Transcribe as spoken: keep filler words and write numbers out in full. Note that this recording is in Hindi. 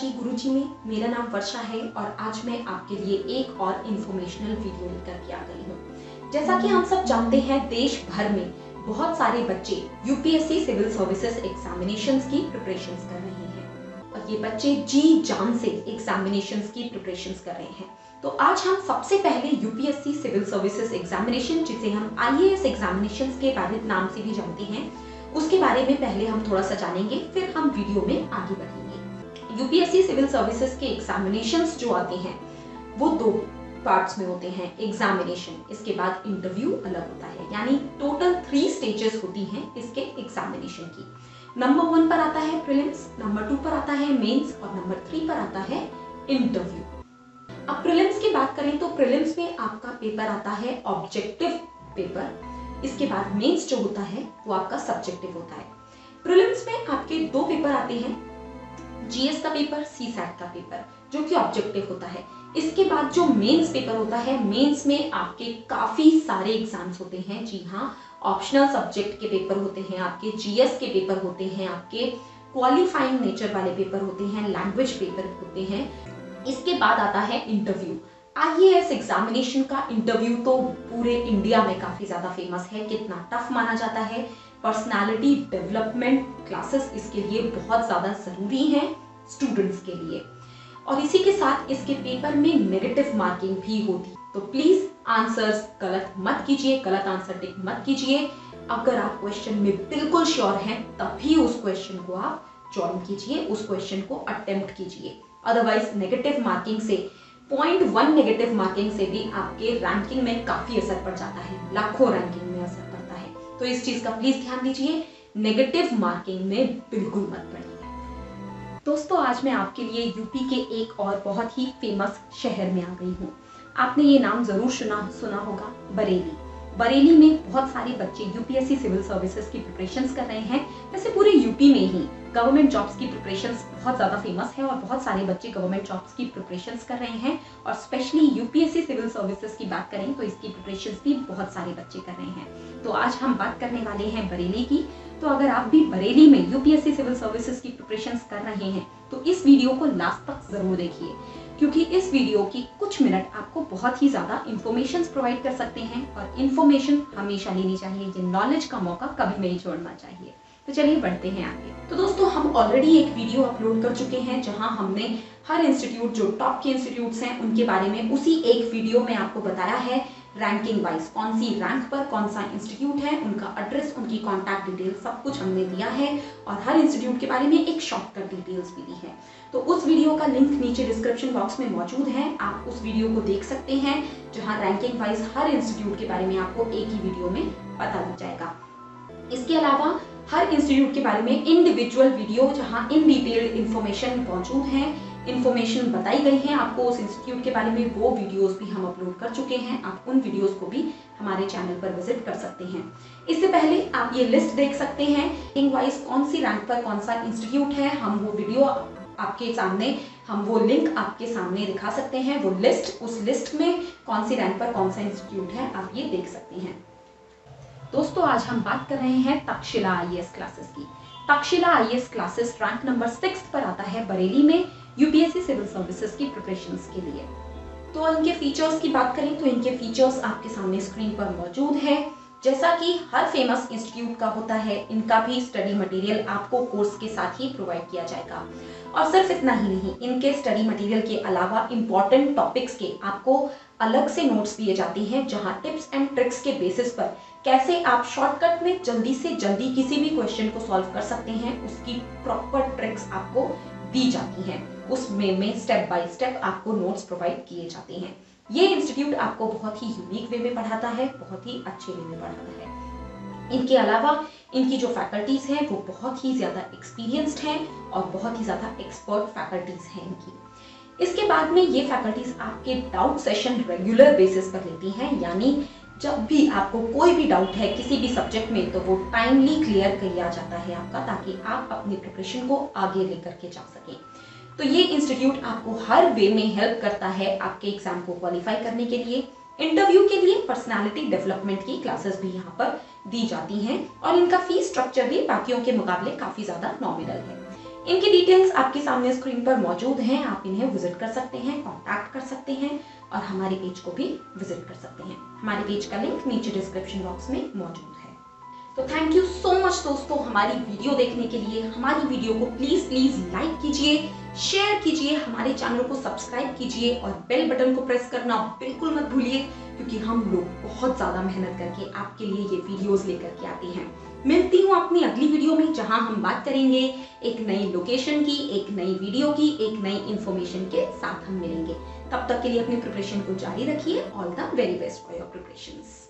जी गुरुजी में मेरा नाम वर्षा है और आज मैं आपके लिए एक और इन्फॉर्मेशनल वीडियो लेकर के आ गई हूँ। जैसा कि हम सब जानते हैं, देश भर में बहुत सारे बच्चे यूपीएससी सिविल सर्विसेज एग्जामिनेशंस की प्रिपरेशंस कर रहे हैं और ये बच्चे जी जान से एग्जामिनेशंस की प्रिपरेशंस कर रहे हैं। तो आज हम सबसे पहले यूपीएससी सिविल सर्विसेज एग्जामिनेशन, जिसे हम आईएएस एग्जामिनेशंस के पारित नाम से भी जानते हैं, उसके बारे में पहले हम थोड़ा सा जानेंगे, फिर हम वीडियो में आगे बढ़ेंगे। यूपीएससी सिविल सर्विसेज के एग्जामिनेशंस जो आते हैं वो दो पार्ट्स में होते हैं। एग्जामिनेशन, इसके बाद इंटरव्यू अलग होता है, यानी टोटल थ्री स्टेजेस होती हैं इसके एग्जामिनेशन की। नंबर वन पर आता है प्रीलिम्स, नंबर टू पर आता है मेंस और नंबर थ्री पर आता है इंटरव्यू। अब प्रीलिम्स की बात करें तो प्रीलिम्स में आपका पेपर आता है ऑब्जेक्टिव पेपर, इसके बाद मेंस जो होता है वो आपका सब्जेक्टिव होता है। प्रीलिम्स में आपके दो पेपर आते हैं, जीएस का पेपर, सीसैट का पेपर, जो कि ऑब्जेक्टिव होता है। इसके बाद जो मेंस पेपर होता है, मेंस में आपके काफी सारे एग्जाम्स होते हैं। जी हाँ, ऑप्शनल सब्जेक्ट के पेपर होते हैं, आपके जीएस के पेपर होते हैं, आपके क्वालिफाइंग नेचर वाले पेपर होते हैं, लैंग्वेज पेपर होते हैं। इसके बाद आता है इंटरव्यू। आईएएस एग्जामिनेशन का इंटरव्यू तो पूरे इंडिया में काफ़ी ज़्यादा फेमस है, कितना टफ माना जाता है। पर्सनालिटी डेवलपमेंट क्लासेस इसके लिए बहुत ज़्यादा ज़रूरी हैं स्टूडेंट्स के लिए, और इसी के साथ इसके पेपर में नेगेटिव मार्किंग भी होती है। तो प्लीज़ आंसर्स गलत मत कीजिए, गलत आंसर टिक मत कीजिए। अगर आप क्वेश्चन में बिल्कुल श्योर हैं तभी उस क्वेश्चन को आप चॉइन कीजिए, उस क्वेश्चन को अटेम्प्ट कीजिए। अदरवाइज नेगेटिव मार्किंग से, पॉइंट वन नेगेटिव मार्किंग से भी आपके रैंकिंग में काफी असर पड़ जाता है, लाखों रैंकिंग में असर पड़ता है। तो इस चीज का प्लीज ध्यान दीजिए, नेगेटिव मार्किंग में बिल्कुल मत पड़िए। दोस्तों, आज मैं आपके लिए यूपी के एक और बहुत ही फेमस शहर में आ गई हूँ। आपने ये नाम जरूर सुना सुना होगा, बरेली। बरेली में बहुत सारे बच्चे यूपीएससी सिविल सर्विसेज की प्रिपरेशंस कर रहे हैं। वैसे पूरे यूपी में ही गवर्नमेंट जॉब्स की प्रिपरेशंस बहुत ज़्यादा फेमस है और बहुत सारे बच्चे गवर्नमेंट जॉब्स की प्रिपरेशंस कर रहे हैं, और स्पेशली यूपीएससी सिविल सर्विसेज की बात करें तो इसकी प्रिपरेशंस भी बहुत सारे बच्चे कर रहे हैं। तो आज हम बात करने वाले हैं बरेली की। तो अगर आप भी बरेली में यूपीएससी सिविल सर्विसेज की प्रिपरेशंस कर रहे हैं तो इस वीडियो को लास्ट तक ज़रूर देखिए, क्योंकि इस वीडियो की कुछ मिनट आपको बहुत ही ज़्यादा इन्फॉर्मेशन प्रोवाइड कर सकते हैं, और इन्फॉर्मेशन हमेशा लेनी चाहिए, ये नॉलेज का मौका कभी नहीं छोड़ना चाहिए। तो चलिए बढ़ते हैं आगे। तो दोस्तों, हम ऑलरेडी एक वीडियो अपलोड कर चुके हैं जहां हमने हर इंस्टीट्यूट, जो टॉप के इंस्टीट्यूट्स हैं, उनके बारे में उसी एक वीडियो में आपको बताया है रैंकिंग वाइज, कौन सी रैंक पर कौन सा इंस्टीट्यूट है, उनका एड्रेस, उनकी कॉन्टैक्ट डिटेल, सब कुछ हमने दिया है, और हर इंस्टीट्यूट के बारे में एक शॉर्टकट डिटेल्स भी दी है। तो उस वीडियो का लिंक नीचे डिस्क्रिप्शन बॉक्स में मौजूद है, आप उस वीडियो को देख सकते हैं, जहाँ रैंकिंग वाइज हर इंस्टीट्यूट के बारे में आपको एक ही वीडियो में पता लग जाएगा। इसके अलावा हर इंस्टीट्यूट के बारे में इंडिविजुअल वीडियो, जहां इन डिटेल्ड इन्फॉर्मेशन मौजूद है, इन्फॉर्मेशन बताई गई है आपको उस इंस्टीट्यूट के बारे में, वो वीडियोस भी हम अपलोड कर चुके हैं। आप उन वीडियोस को भी हमारे चैनल पर विजिट कर सकते हैं। इससे पहले आप ये लिस्ट देख सकते हैं, रैंकिंग वाइज कौन सी रैंक पर कौन सा इंस्टीट्यूट है, हम वो वीडियो आपके सामने, हम वो लिंक आपके सामने दिखा सकते हैं, वो लिस्ट, उस लिस्ट में कौन सी रैंक पर कौन सा इंस्टीट्यूट है, आप ये देख सकते हैं। दोस्तों, आज हम बात कर रहे हैं तक्षशिला आईएएस क्लासेस की। Takshashila IAS classes rank number six पर आता है बरेली में, यूपीएससी सिविल सर्विसेज की प्रिपरेशंस के लिए। तो इनके फीचर्स की बात करें तो इनके फीचर्स आपके सामने स्क्रीन पर मौजूद है। जैसा कि हर फेमस इंस्टीट्यूट का होता है, इनका भी स्टडी मटेरियल आपको कोर्स के साथ ही प्रोवाइड किया जाएगा। और सिर्फ इतना ही नहीं, इनके स्टडी मटेरियल के अलावा इम्पॉर्टेंट टॉपिक्स के आपको अलग से नोट्स दिए जाते हैं, जहां टिप्स एंड ट्रिक्स के बेसिस पर कैसे आप शॉर्टकट में जल्दी से जल्दी किसी भी क्वेश्चन को सॉल्व कर सकते हैं, उसकी प्रॉपर ट्रिक्स आपको दी जाती हैं। उसमें में स्टेप बाय स्टेप आपको नोट्स प्रोवाइड किए जाते हैं। ये इंस्टीट्यूट आपको बहुत ही यूनिक वे में पढ़ाता है, बहुत ही अच्छे वे में पढ़ाता है। इनके अलावा इनकी जो फैकल्टीज़ हैं वो बहुत ही ज़्यादा एक्सपीरियंस्ड हैं और बहुत ही ज़्यादा एक्सपर्ट फैकल्टीज़ हैं इनकी। इसके बाद में ये फैकल्टीज आपके डाउट सेशन रेगुलर बेसिस पर लेती हैं, यानी जब भी आपको कोई भी डाउट है किसी भी सब्जेक्ट में तो वो टाइमली क्लियर किया जाता है आपका, ताकि आप अपनी प्रिपरेशन को आगे लेकर के जा सकें। तो ये इंस्टीट्यूट आपको हर वे में हेल्प करता है आपके एग्जाम को क्वालिफाई करने के लिए। इंटरव्यू के लिए पर्सनालिटी डेवलपमेंट की क्लासेस भी यहाँ पर दी जाती हैं, और इनका फीस स्ट्रक्चर भी बाकियों के मुकाबले काफ़ी ज़्यादा नॉमिनल है। इनकी डिटेल्स आपके सामने स्क्रीन पर मौजूद हैं। आप इन्हें विजिट कर सकते हैं, कॉन्टैक्ट कर सकते हैं और हमारे पेज को भी विजिट कर सकते हैं। हमारे पेज का लिंक नीचे डिस्क्रिप्शन बॉक्स में मौजूद है। तो थैंक यू सो मच दोस्तों हमारी वीडियो देखने के लिए। हमारी वीडियो को प्लीज प्लीज लाइक कीजिए, शेयर कीजिए, हमारे चैनल को सब्सक्राइब कीजिए और बेल बटन को प्रेस करना बिल्कुल मत भूलिए, क्योंकि हम लोग बहुत ज्यादा मेहनत करके आपके लिए ये वीडियोस लेकर के आते हैं। मिलती हूँ अपनी अगली वीडियो में, जहाँ हम बात करेंगे एक नई लोकेशन की, एक नई वीडियो की, एक नई इन्फॉर्मेशन के साथ हम मिलेंगे। तब तक के लिए अपनी प्रिपरेशन को जारी रखिए। All the very best for your preparations.